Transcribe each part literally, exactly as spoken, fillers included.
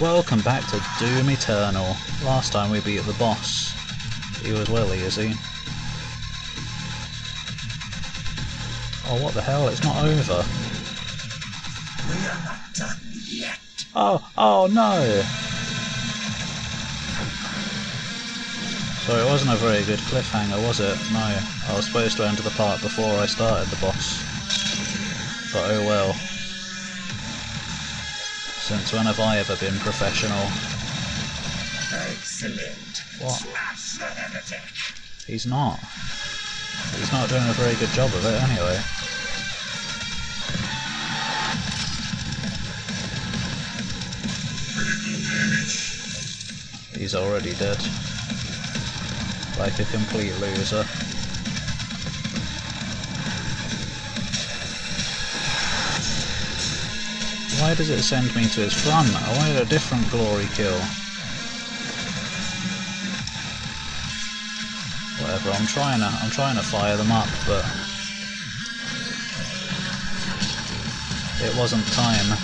Welcome back to Doom Eternal. Last time we beat the boss. He was willy, is he? Oh, what the hell? It's not over. We are not done yet. Oh, oh no! So it wasn't a very good cliffhanger, was it? No. I was supposed to enter the part before I started the boss. But oh well. Since when have I ever been professional? Excellent. What? He's not. He's not doing a very good job of it anyway. He's already dead. Like a complete loser. Why does it send me to his front? I wanted a different glory kill. Whatever, I'm trying to I'm trying to fire them up, but it wasn't time.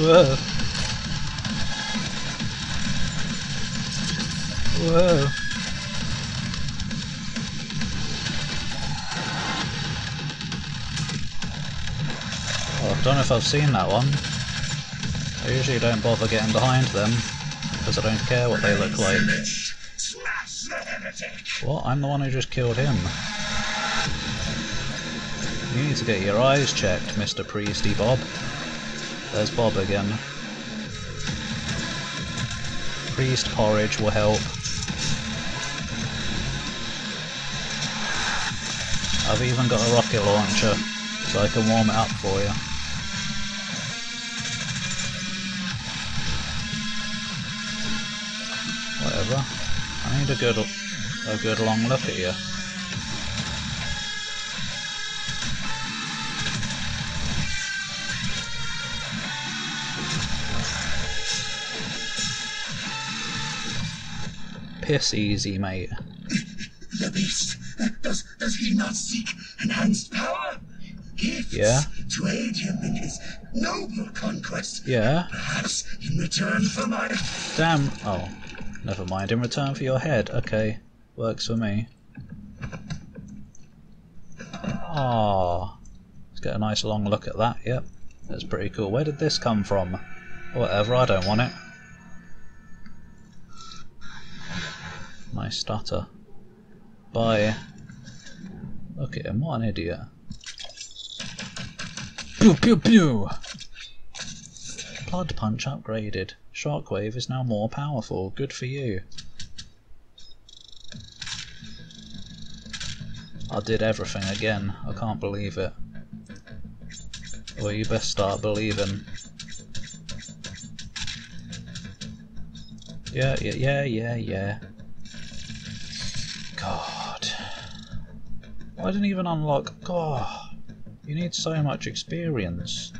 Whoa. Whoa. Oh, I don't know if I've seen that one. I usually don't bother getting behind them, because I don't care what they look like. What? I'm the one who just killed him. You need to get your eyes checked, Mister Priesty Bob. There's Bob again. Priest porridge will help. I've even got a rocket launcher, so I can warm it up for you. Whatever. I need a good, a good long look at you. Piss easy, mate. The beast, does does he not seek enhanced power? Gifts, yeah, to aid him in his noble conquest. Yeah. Perhaps in return for my damn. Oh, never mind. In return for your head. Okay, works for me. Ah, let's get a nice long look at that. Yep, that's pretty cool. Where did this come from? Whatever. I don't want it. My stutter. Bye. Look at him, what an idiot. Pew pew pew! Blood punch upgraded. Shockwave is now more powerful. Good for you. I did everything again. I can't believe it. Well, you best start believing. Yeah, yeah, yeah, yeah, yeah. God. Well, I didn't even unlock. God. You need so much experience.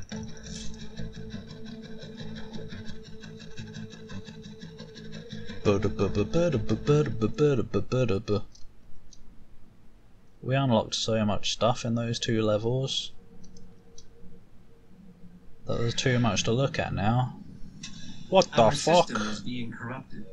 We unlocked so much stuff in those two levels that there's too much to look at now. What the Our fuck? System is being corrupted.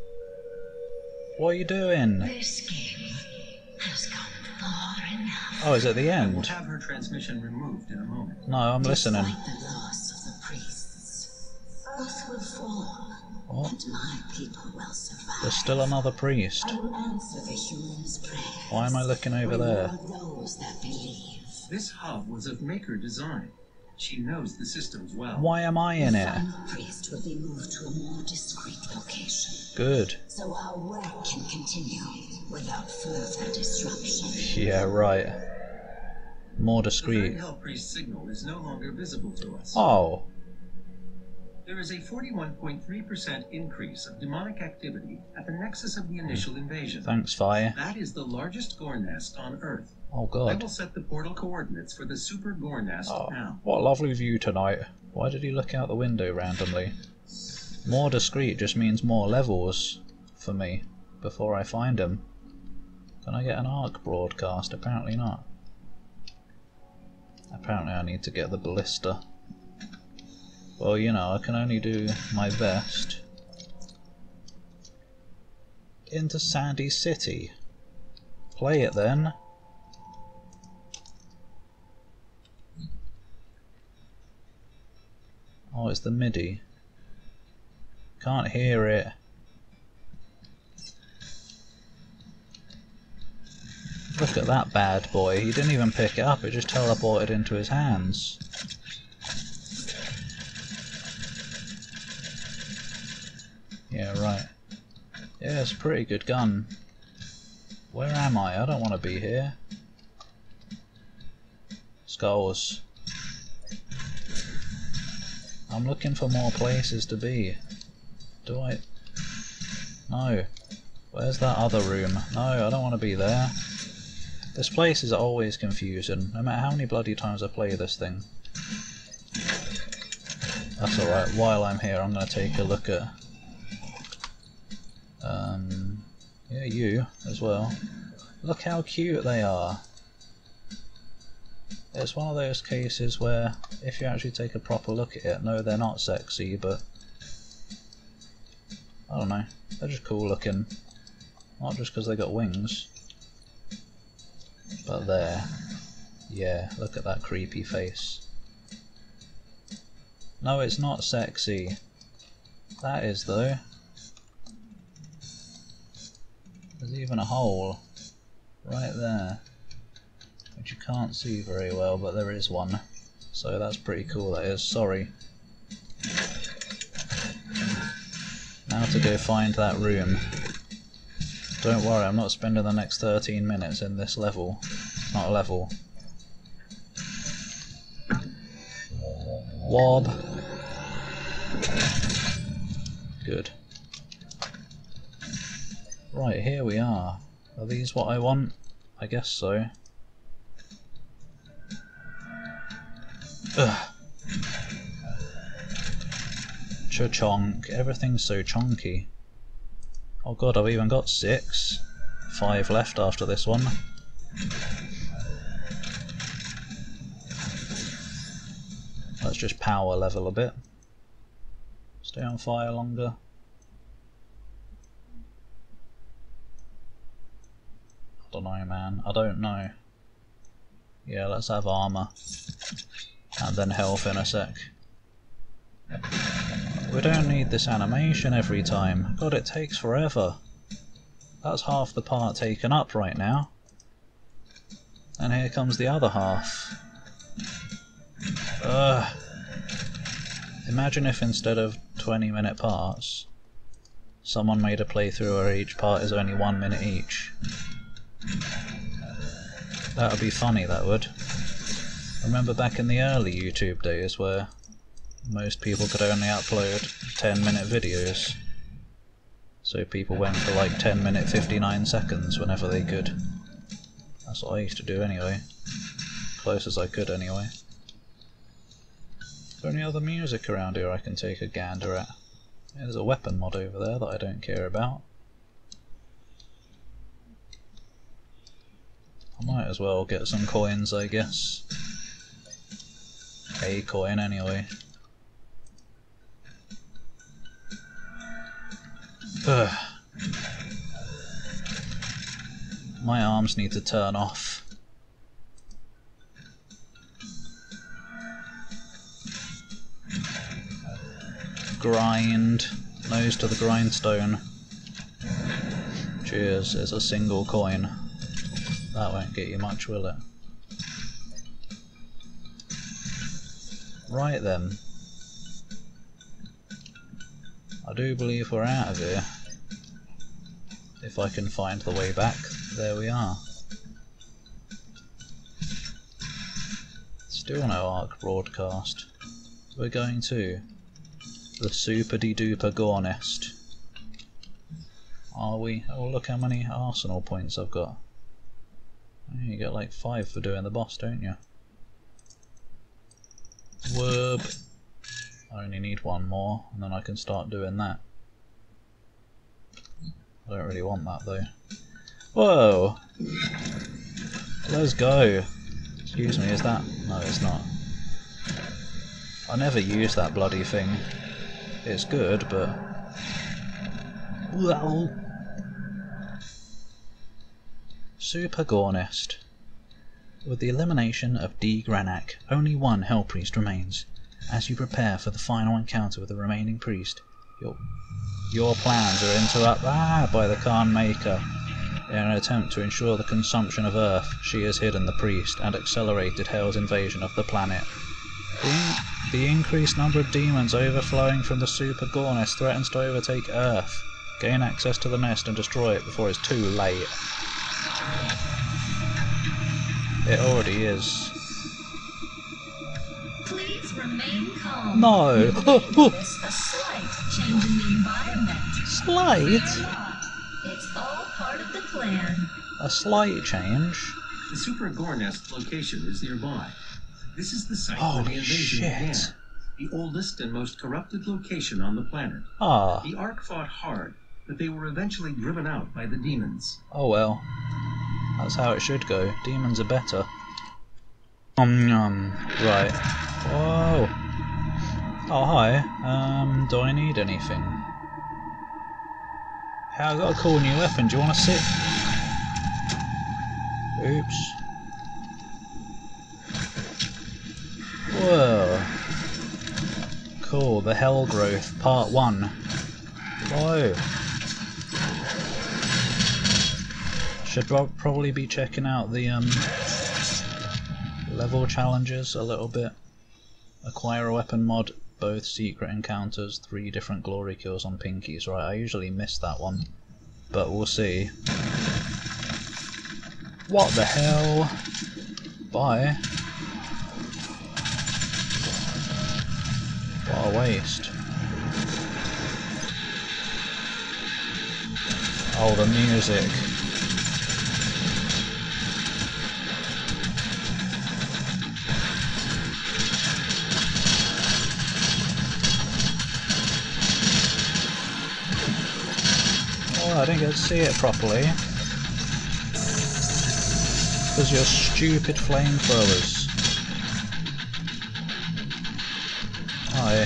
What are you doing? Has gone far enough. Oh, is it the end? We'll have her transmission removed in a moment. No, I'm listening. Despite the loss of the priests, Earth will fall, what? And my people will survive. There's still another priest. I will answer the humans' prayers. Why am I looking over there? Those that believe. This hub was of Maker design. She knows the systems well. Why am I in it? The final priest will be moved to a more discreet location. Good. So our work can continue without further disruption. Yeah, right. More discreet. The Hell Priest signal is no longer visible to us. Oh. There is a forty-one point three percent increase of demonic activity at the nexus of the initial invasion. Thanks, Fire. That is the largest Gore Nest on Earth. Oh, God. I will set the portal coordinates for the Super Gore Nest oh, now. What a lovely view tonight. Why did he look out the window randomly? More discreet just means more levels for me before I find him. Can I get an arc broadcast? Apparently not. Apparently I need to get the ballista. Well, you know, I can only do my best. Into Sandy City. Play it then. Oh, it's the MIDI. Can't hear it. Look at that bad boy. He didn't even pick it up, it just teleported into his hands. Yeah, right. Yeah, it's a pretty good gun. Where am I? I don't want to be here. Skulls. I'm looking for more places to be. Do I? No. Where's that other room? No, I don't want to be there. This place is always confusing, no matter how many bloody times I play this thing. That's alright, while I'm here I'm going to take a look at... Um, yeah, you as well. Look how cute they are! It's one of those cases where, if you actually take a proper look at it, no they're not sexy, but... I don't know, they're just cool looking. Not just because they got wings. But there, yeah, look at that creepy face. No, it's not sexy. That is though. There's even a hole right there, which you can't see very well, but there is one. So that's pretty cool, that is. Sorry. Now to go find that room. Don't worry, I'm not spending the next thirteen minutes in this level. It's not a level. Wob. Good. Right, here we are. Are these what I want? I guess so. Ugh. Cha-chonk. Everything's so chonky. Oh god, I've even got six. Five left after this one. Let's just power level a bit. Stay on fire longer. I don't know, man. I don't know. Yeah, let's have armor. And then health in a sec. We don't need this animation every time. God, it takes forever. That's half the part taken up right now. And here comes the other half. Ugh. Imagine if instead of twenty minute parts, someone made a playthrough where each part is only one minute each. That would be funny, that would. Remember back in the early YouTube days where most people could only upload ten minute videos, so people went for like ten minute fifty-nine seconds whenever they could. That's what I used to do anyway, close as I could anyway. Is there any other music around here I can take a gander at? Yeah, there's a weapon mod over there that I don't care about. I might as well get some coins, I guess. A coin anyway. Ugh. My arms need to turn off. Grind. Nose to the grindstone. Cheers, it's a single coin. That won't get you much, will it? Right then. I do believe we're out of here. If I can find the way back, there we are. Still no arc broadcast. We're going to the super de duper gore nest. Are we? Oh, look how many arsenal points I've got. You get like five for doing the boss, don't you? Werb. I only need one more and then I can start doing that. I don't really want that though. Whoa! Let's go! Excuse me, is that? No, it's not. I never use that bloody thing. It's good, but... Well. Super Gore Nest. With the elimination of D. Granak, only one Hell Priest remains. As you prepare for the final encounter with the remaining priest, your, your plans are interrupted ah, by the Khan Maker. In an attempt to ensure the consumption of Earth, she has hidden the priest and accelerated Hell's invasion of the planet. The, the increased number of demons overflowing from the Super Gore Nest threatens to overtake Earth. Gain access to the nest and destroy it before it's too late. It already is. Please remain calm. No! Oh, oh. A slight change in the environment. Slight? It's all part of the plan. A slight change? The Super Gore Nest location is nearby. This is the site where the invasion began. The oldest and most corrupted location on the planet. Ah. The Ark fought hard, but they were eventually driven out by the demons. Oh well. That's how it should go. Demons are better. Um, um, right. Whoa. Oh, hi. Um, do I need anything? Hey, I got a cool new weapon. Do you want to sit? Oops. Whoa. Cool. The Hell Growth Part One. Whoa. Should probably be checking out the, um... level challenges a little bit. Acquire a weapon mod, both secret encounters, three different glory kills on pinkies. Right, I usually miss that one, but we'll see. What the hell? Bye. What a waste. Oh, the music. I didn't get to see it properly. Because you're stupid flamethrowers. Hi.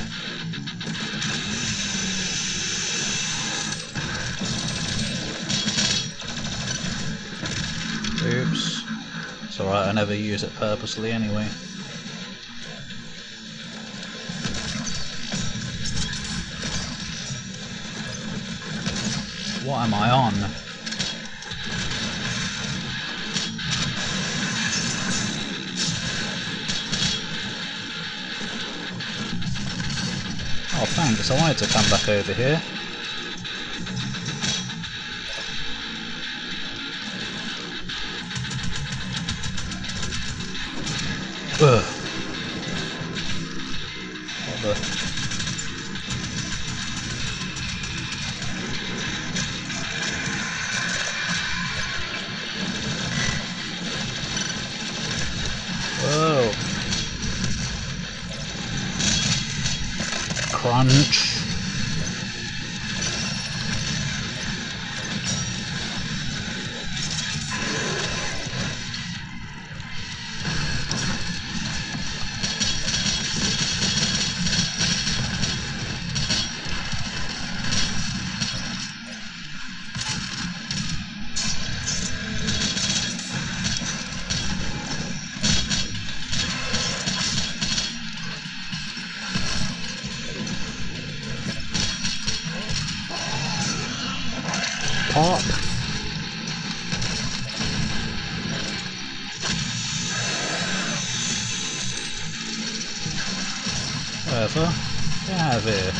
Oops. It's alright, I never use it purposely anyway. What am I on? Oh, thanks. I wanted to come back over here. Ugh. What the... Crunch. Pop. Whatever. Get out of here.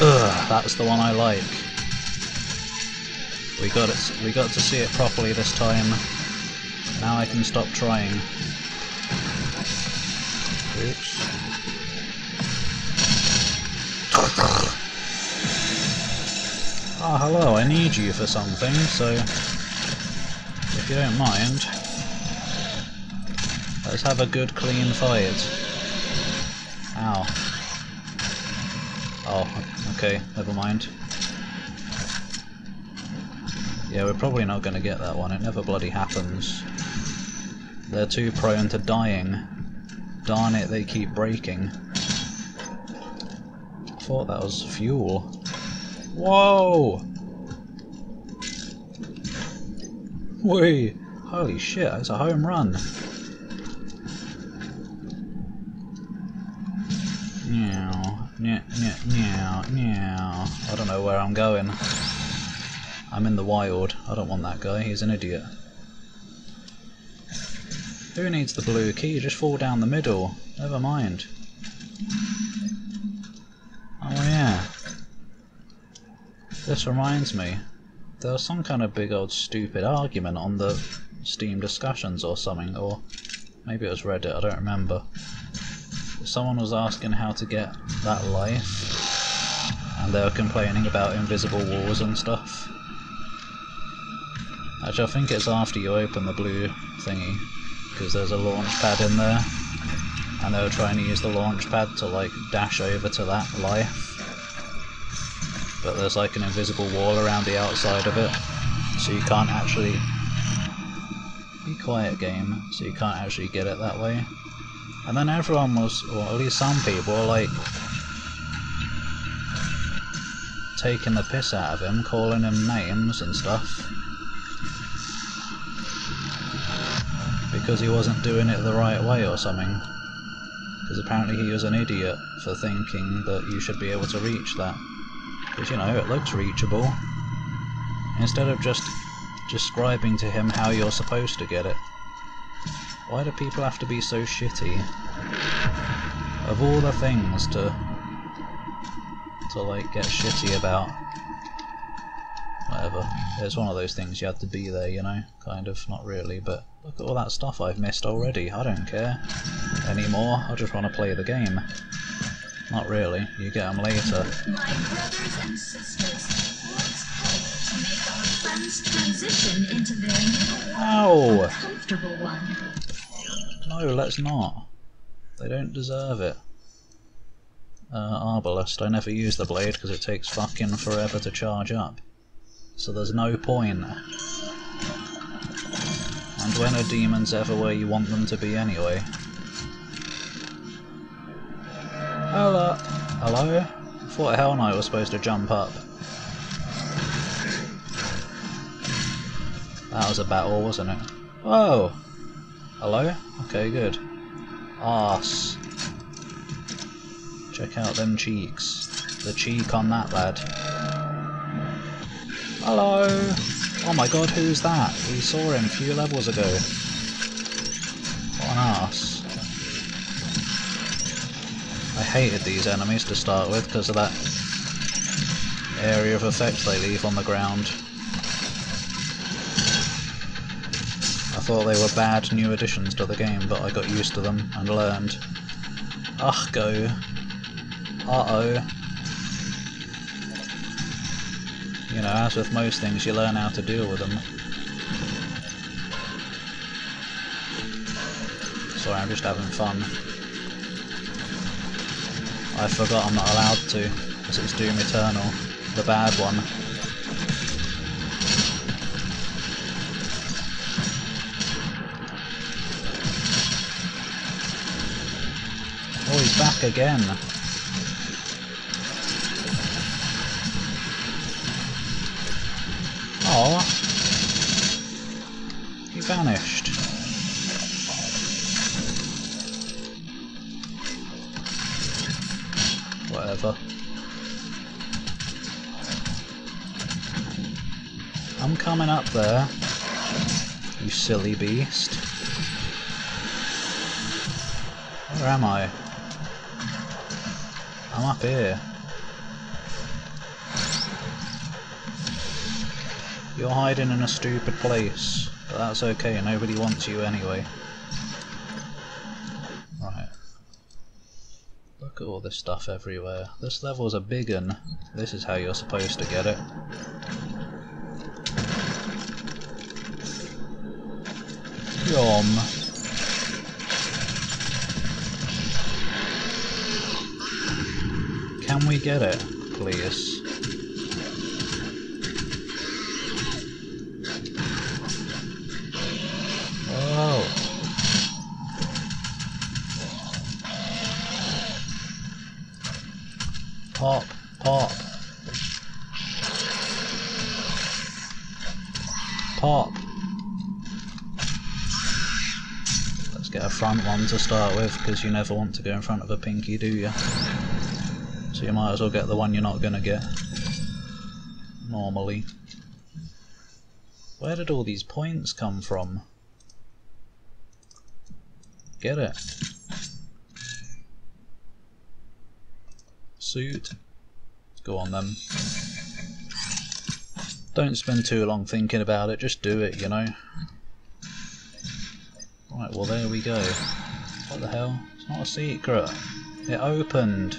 Ugh, that's the one I like. We got it. We got to see it properly this time. Now I can stop trying. Oops. Ah, hello, I need you for something, so... if you don't mind, let's have a good clean fight. Ow. Oh, okay, never mind. Yeah, we're probably not going to get that one, it never bloody happens. They're too prone to dying. Darn it, they keep breaking. I thought that was fuel. Whoa! Whee! Holy shit, that's a home run. Meow, meow, meow, meow. I don't know where I'm going. I'm in the wild. I don't want that guy, he's an idiot. Who needs the blue key? Just fall down the middle. Never mind. Oh yeah. This reminds me. There was some kind of big old stupid argument on the Steam discussions or something, or maybe it was Reddit, I don't remember. Someone was asking how to get that life, and they were complaining about invisible walls and stuff. Actually, I think it's after you open the blue thingy, because there's a launch pad in there, and they were trying to use the launch pad to like dash over to that life, but there's like an invisible wall around the outside of it, so you can't actually... Be quiet, game, so you can't actually get it that way. And then everyone was, or at least some people, were like taking the piss out of him, calling him names and stuff, because he wasn't doing it the right way or something. Because apparently he was an idiot for thinking that you should be able to reach that. Because, you know, it looks reachable. Instead of just describing to him how you're supposed to get it. Why do people have to be so shitty? Of all the things to, to like, get shitty about. Whatever. It's one of those things you had to be there, you know? Kind of, not really, but... Look at all that stuff I've missed already, I don't care anymore, I just want to play the game. Not really, you get them later. My brothers and sisters, let's hope to make our friends transition into their new Ow. comfortable one. No, let's not. They don't deserve it. Uh, Arbalest, I never use the blade because it takes fucking forever to charge up. So there's no point. And when are demons ever where you want them to be anyway? Hello? Hello? I thought Hell Knight was supposed to jump up. That was a battle, wasn't it? Whoa! Hello? Okay, good. Arse. Check out them cheeks. The cheek on that lad. Hello! Oh my god, who's that? We saw him a few levels ago. What an arse. I hated these enemies to start with because of that area of effect they leave on the ground. I thought they were bad new additions to the game, but I got used to them and learned. Ugh, go. Uh-oh. You know, as with most things, you learn how to deal with them. Sorry, I'm just having fun. I forgot I'm not allowed to, because it's Doom Eternal, the bad one. Oh, he's back again. Oh, he vanished. Whatever. I'm coming up there, you silly beast. Where am I? I'm up here. You're hiding in a stupid place, but that's okay, nobody wants you anyway. Right. Look at all this stuff everywhere. This level's a big un. This is how you're supposed to get it. film. Can we get it, please? Pop, pop, pop. Let's get a front one to start with, because you never want to go in front of a pinky, do you? So you might as well get the one you're not gonna get normally. Where did all these points come from? Get it. Suit. Go on then. Don't spend too long thinking about it, just do it, you know. Right, well there we go. What the hell? It's not a secret. It opened.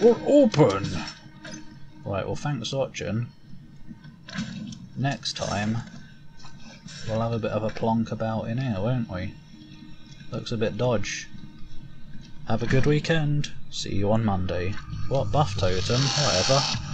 What open? Right, well thanks for watching. Next time we'll have a bit of a plonk about in here, won't we? Looks a bit dodge. Have a good weekend. See you on Monday. What buff totem? Whatever.